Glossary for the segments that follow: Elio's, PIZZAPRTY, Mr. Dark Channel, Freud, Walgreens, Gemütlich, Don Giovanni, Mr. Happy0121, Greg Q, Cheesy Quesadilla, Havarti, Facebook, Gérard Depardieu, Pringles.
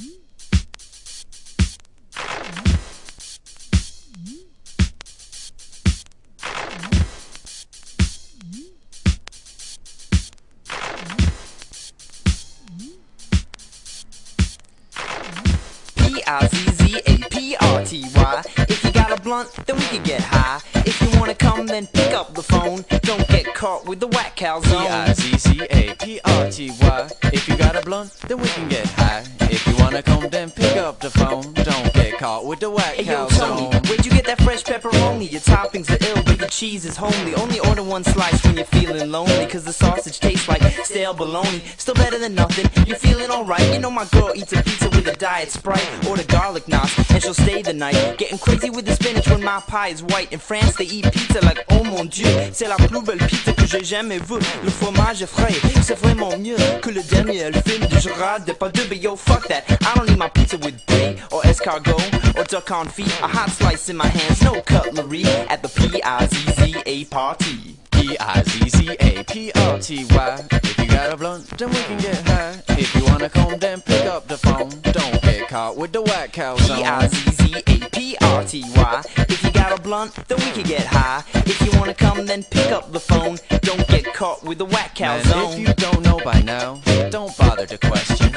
P-R-Z-Z-A-P-R-T-Y. If you got a blunt, then we can get high. If you wanna come, then pick up the phone. Don't get caught with the whack calzone. P-I-Z-Z-A-P-R-T-Y. If you got a blunt, then we can get high. If you wanna come, then pick up the phone. Don't get caught with the whack calzone. Yo, Tony, where'd you get that fresh pepperoni? Your toppings are ill, but your cheese is homely. Only order one slice when you're feeling lonely, cause the sausage tastes like stale bologna. Still better than nothing, you're feeling alright. You know my girl eats a pizza with a diet Sprite or the garlic knots, and she'll stay the night. Getting crazy with the spinach when my pie is white. In France they eat pizza like oh mon dieu, c'est la plus belle pizza que j'ai jamais vue. Le fromage est frais, c'est vraiment mieux que le dernier film de Gérard Depardieu. But yo, fuck that, I don't need my pizza with brie or escargot or duck confit. A hot slice in my hands, no cutlery at the P-I-Z-Z-A party. P-I-Z-Z-A-P-R-T-Y. If you got a blunt, then we can get high. If you wanna come, then pick up the phone. Don't get caught with the whack calzone. P-I-Z-Z-A-P-R-T-Y. If you got a blunt, then we can get high. If you wanna come, then pick up the phone. Don't get caught with the whack calzone. And if you don't know by now, don't bother to question,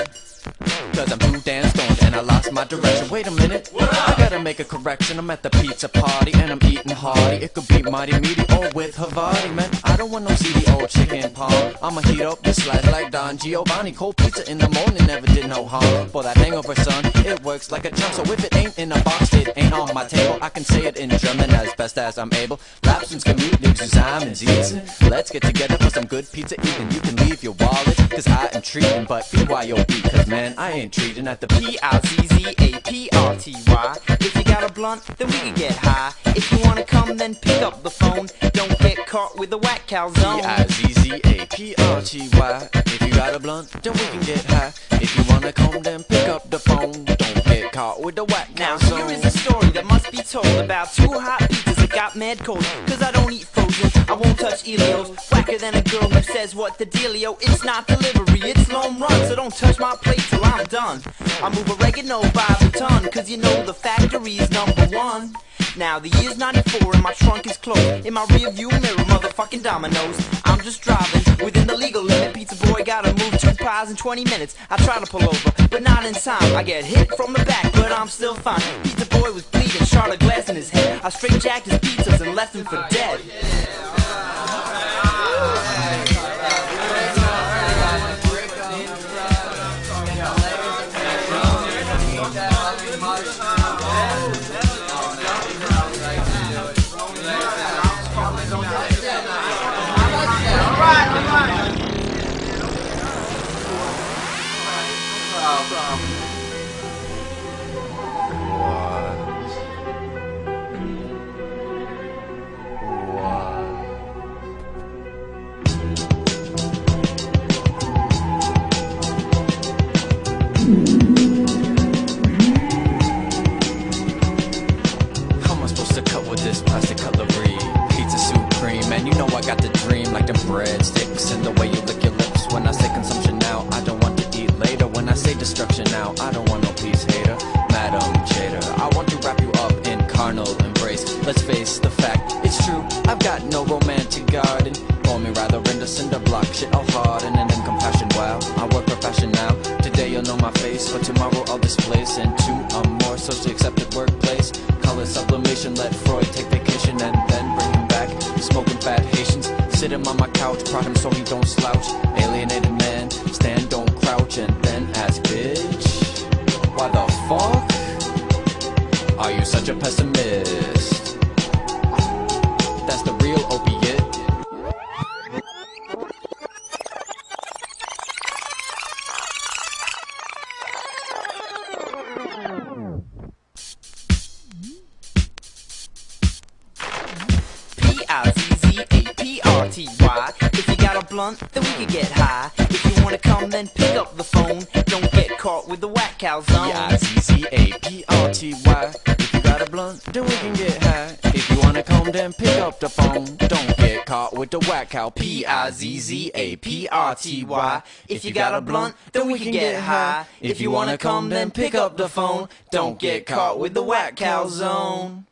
cause I'm too damn stoned and I lost my direction. Wait a minute, I gotta make a correction. I'm at the pizza party and I'm eating hearty. It could be mighty meaty or with Havarti, man. I don't want no seedy old chicken palm. I'ma heat up this slice like Don Giovanni. Cold pizza in the morning never did no harm. For that hangover, son, it works like a charm. So if it ain't in a box, it ain't on my table. I can say it in German as best as I'm able. Lapsens, Gemütlich, zusammen eaten. Let's get together for some good pizza eating. You can leave your wallet, cause I am treating, but BYOB, cause man, I ain't treating at the P-I-Z-Z-A-P-R-T-Y. If you got a blunt, then we can get high. If you wanna come, then pick up the phone. Don't get caught with the whack calzone. P-I-Z-Z-A-P-R-T-Y. If you got a blunt, then we can get high. If you wanna come, then pick up the phone. Don't get caught with the whack calzone. Now here is a story that must be told about two hot pizzas that got mad cold. Cause I don't eat frozen, I won't touch Elio's. Whacker than a girl who says what the dealio. It's not delivery, it's long run, so don't touch my plate till I'm done. I move oregano by the ton, cause you know the factory's #1. Now the year's 94 and my trunk is closed. In my rear view mirror, motherfucking dominoes. I'm just driving within the legal limit. Pizza boy gotta move 2 pies in 20 minutes. I try to pull over, but not in time. I get hit from the back, but I'm still fine. Pizza boy was bleeding, shard of glass in his head. I straight jacked his pizzas and left him for dead. Breadsticks and the way you lick your lips. When I say consumption now, I don't want to eat later. When I say destruction now, I don't want no peace, hater. Madam Jader, I want to wrap you up in carnal embrace. Let's face the fact, it's true, I've got no romantic garden. Call me rather render cinder block, shit I'll harden. And then compassion, wow, I work profession now. Today you'll know my face, but tomorrow I'll displace into a more socially accepted workplace. Color sublimation, let Freud take vacation and then bring him back. Smoking fat Haitians, sit him on my couch, prod him so he don't slouch. Alienated man, stand, don't crouch. And then ask, bitch, why the fuck are you such a pessimist? That's the real opiate. If you got a blunt, then we can get high. If you wanna come, then pick up the phone. Don't get caught with the whack calzone. P-I-Z-Z-A-P-R-T-Y. If you got a blunt, then we can get high. If you wanna come, then pick up the the phone. Don't get caught with the whack how. P-I-Z-Z-A-P-R-T-Y. If you got a blunt, then we can get high. If you wanna come, then pick up the phone. Don't get caught with the whack how zone.